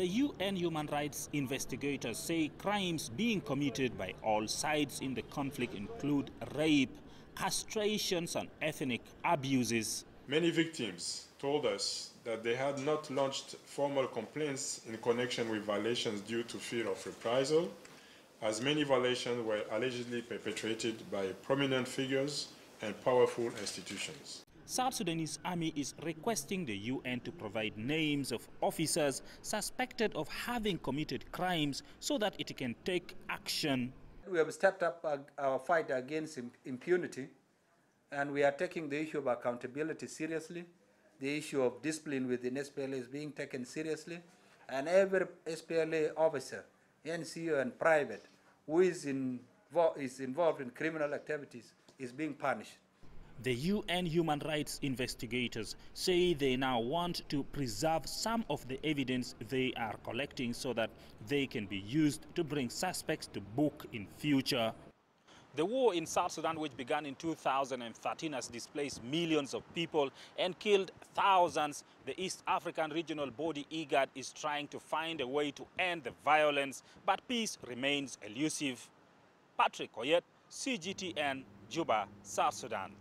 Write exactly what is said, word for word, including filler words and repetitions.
The U N human rights investigators say crimes being committed by all sides in the conflict include rape, castrations and ethnic abuses. Many victims told us that they had not launched formal complaints in connection with violations due to fear of reprisal, as many violations were allegedly perpetrated by prominent figures and powerful institutions. South Sudanese Army is requesting the U N to provide names of officers suspected of having committed crimes so that it can take action. We have stepped up our fight against impunity, and we are taking the issue of accountability seriously. The issue of discipline within S P L A is being taken seriously, and every S P L A officer, N C O and private, who is, invo is involved in criminal activities is being punished. The U N human rights investigators say they now want to preserve some of the evidence they are collecting so that they can be used to bring suspects to book in future. The war in South Sudan, which began in two thousand thirteen, has displaced millions of people and killed thousands. The East African regional body e-guard is trying to find a way to end the violence, but peace remains elusive. Patrick Oyet, C G T N, Juba, South Sudan.